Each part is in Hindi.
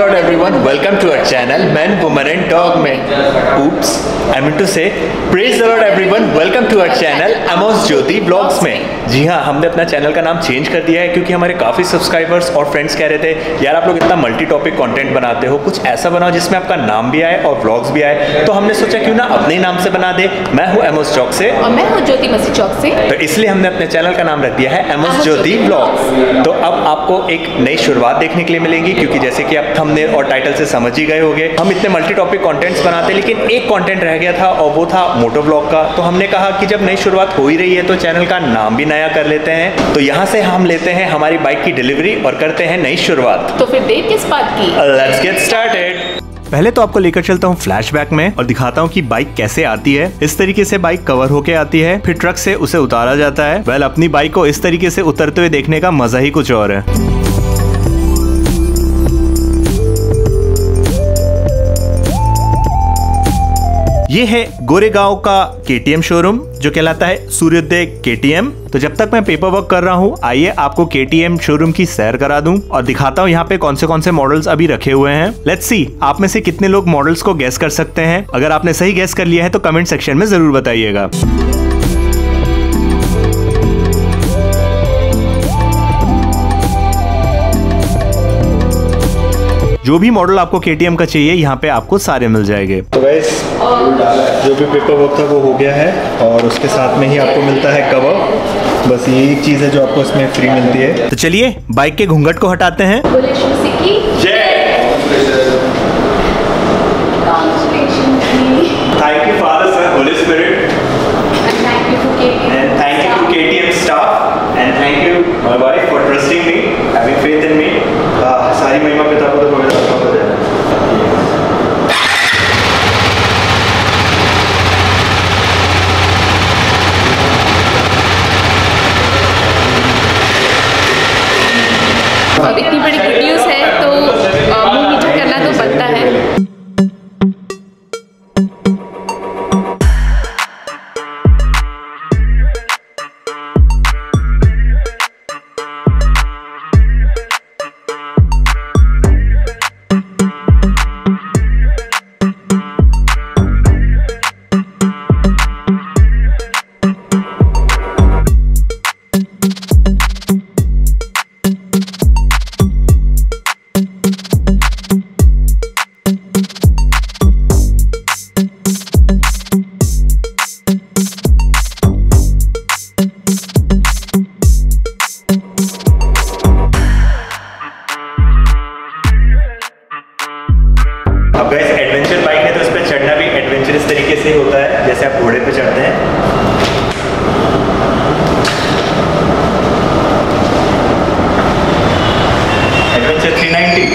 Hello everyone, welcome to our channel Men, Women and Dog में. Oops, I meant to say praise the Lord everyone, welcome to our channel Amos Jyoti blogs में. जी हाँ, हमने अपना चैनल का नाम चेंज कर दिया है क्योंकि हमारे काफ़ी सब्सक्राइबर्स और फ्रेंड्स कह रहे थे यार आप लोग इतना मल्टी टॉपिक कॉन्टेंट बनाते हो, कुछ ऐसा बनाओ जिसमें आपका नाम भी आए और ब्लॉग्स भी आए. तो हमने सोचा क्यों ना अपने नाम से बना दे. मैं हूँ अमोस चौक से और मैं हूँ ज्योति मसी चौक से, तो इसलिए हमने अपने चैनल का नाम रख दिया है अमोस ज्योति ब्लॉग्स. तो अब आपको एक नई शुरुआत देखने के लिए मिलेगी क्योंकि जैसे कि आप हमने और टाइटल से समझ ही गए होंगे हम इतने मल्टी टॉपिक कॉन्टेंट्स बनाते लेकिन एक कॉन्टेंट रह गया था और वो था मोटो ब्लॉग का. तो हमने कहा कि जब नई शुरुआत हो ही रही है तो चैनल का नाम भी नया कर लेते हैं. तो यहाँ से हम लेते हैं हमारी बाइक की डिलीवरी और करते हैं नई शुरुआत. तो फिर देर किस बात की, लेट्स गेट स्टार्टेड. पहले तो आपको लेकर चलता हूँ फ्लैशबैक में और दिखाता हूँ कि बाइक कैसे आती है. इस तरीके से बाइक कवर होके आती है, फिर ट्रक से उसे उतारा जाता है. वेल, अपनी बाइक को इस तरीके से उतरते हुए देखने का मजा ही कुछ और है. ये है गोरेगांव का KTM शोरूम जो कहलाता है सूर्योदय KTM. तो जब तक मैं पेपर वर्क कर रहा हूँ आइए आपको KTM शोरूम की सैर करा दूं और दिखाता हूँ यहाँ पे कौन से मॉडल्स अभी रखे हुए हैं. लेट्स सी आप में से कितने लोग मॉडल्स को गैस कर सकते हैं. अगर आपने सही गैस कर लिया है तो कमेंट सेक्शन में जरूर बताइएगा. जो भी मॉडल आपको KTM का चाहिए यहाँ पे आपको सारे मिल जाएंगे. तो गाइस जो भी पेपर वर्क था वो हो गया है और उसके साथ में ही आपको मिलता है कवर. बस यही चीज है जो आपको इसमें फ्री मिलती है. तो चलिए बाइक के घूंघट को हटाते हैं. अब इतनी बड़ी गुड न्यूज़ है तो मुंह मीठा करना तो बनता है.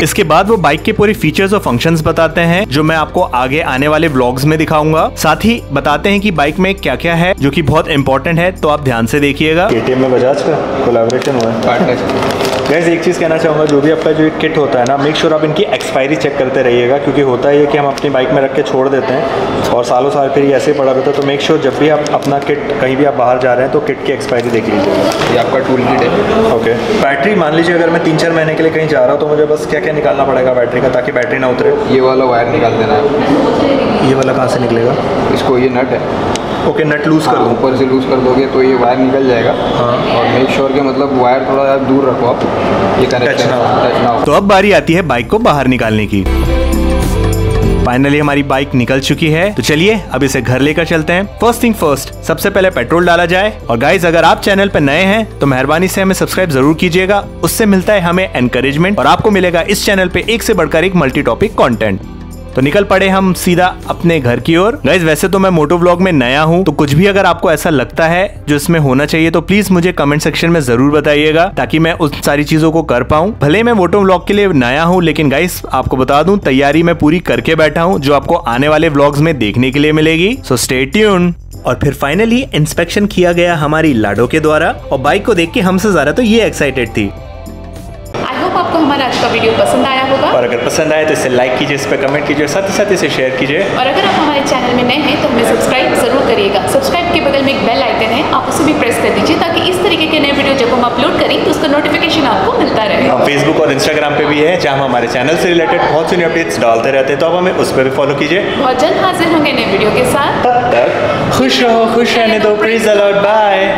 इसके बाद वो बाइक के पूरे फीचर्स और फंक्शंस बताते हैं जो मैं आपको आगे आने वाले व्लॉग्स में दिखाऊंगा. साथ ही बताते हैं कि बाइक में क्या क्या है जो कि बहुत इम्पोर्टेंट है, तो आप ध्यान से देखिएगा. KTM में बजाज का कोलैबोरेशन हुआ है, पार्टनरशिप. गाइस एक चीज़ कहना चाहूँगा, जो भी आपका जो किट होता है ना, मेक श्योर आप इनकी एक्सपायरी चेक करते रहिएगा क्योंकि होता है कि हम अपनी बाइक में रख के छोड़ देते हैं और सालों साल फिर ऐसे पड़ा रहता है. तो मेक श्योर जब भी आप अपना किट कहीं भी आप बाहर जा रहे हैं तो किट की एक्सपायरी देख लीजिएगा. ये आपका टूल किट है. ओके, बैटरी मान लीजिए अगर मैं 3-4 महीने के लिए कहीं जा रहा हूँ तो मुझे बस क्या क्या निकालना पड़ेगा बैटरी का ताकि बैटरी ना उतरे. ये वाला वायर निकाल देना है. ये वाला कहाँ से निकलेगा? इसको ये नट है. ओके, नट लूज़ कर दो, ऊपर से लूज़ कर दोगे तो ये वायर निकल जाएगा. हाँ, और मेक श्योर के मतलब वायर थोड़ा दूर रखो आप, ये कनेक्शन टच ना हो. तो अब बारी आती है बाइक को बाहर निकालने की. फाइनली हमारी बाइक निकल चुकी है तो चलिए अब इसे घर लेकर चलते हैं. फर्स्ट थिंग फर्स्ट, सबसे पहले पेट्रोल डाला जाए. और गाइज अगर आप चैनल पर नए हैं तो मेहरबानी से हमें सब्सक्राइब जरूर कीजिएगा, उससे मिलता है हमें एनकरेजमेंट और आपको मिलेगा इस चैनल पे एक से बढ़कर एक मल्टी टॉपिक कॉन्टेंट. तो निकल पड़े हम सीधा अपने घर की ओर. गाइज वैसे तो मैं मोटो व्लॉग में नया हूँ तो कुछ भी अगर आपको ऐसा लगता है जो इसमें होना चाहिए तो प्लीज मुझे कमेंट सेक्शन में जरूर बताइएगा ताकि मैं उन सारी चीजों को कर पाऊँ. भले मैं मोटो व्लॉग के लिए नया हूँ लेकिन गाइज आपको बता दूं तैयारी मैं पूरी करके बैठा हूँ जो आपको आने वाले व्लॉग्स में देखने के लिए मिलेगी. So stay tuned. और फिर फाइनली इंस्पेक्शन किया गया हमारी लाडो के द्वारा और बाइक को देख के हमसे ज्यादा तो ये एक्साइटेड थी. आपको हमारा आज का वीडियो पसंद आया होगा और अगर पसंद आए तो इसे लाइक कीजिए, इस पर कमेंट कीजिए और साथ ही साथ इसे शेयर कीजिए. और अगर आप हमारे चैनल में नए हैं तो हमें सब्सक्राइब जरूर करिएगा. सब्सक्राइब के बगल में एक बेल आइकन है, आप उसे भी प्रेस कर दीजिए ताकि इस तरीके के नए वीडियो जब हम अपलोड करें तो उसका नोटिफिकेशन आपको मिलता रहे। हम फेसबुक और इंस्टाग्राम पे भी है जहाँ हम हमारे चैनल से रिलेटेड बहुत सी अपडेट्स डालते रहते हैं, तो आप हमें उस पर भी फॉलो कीजिए। बहुत जल्द हाजिर होंगे नए वीडियो के साथ, तब तक खुश रहो, खुश रहने दो। Please allot bye.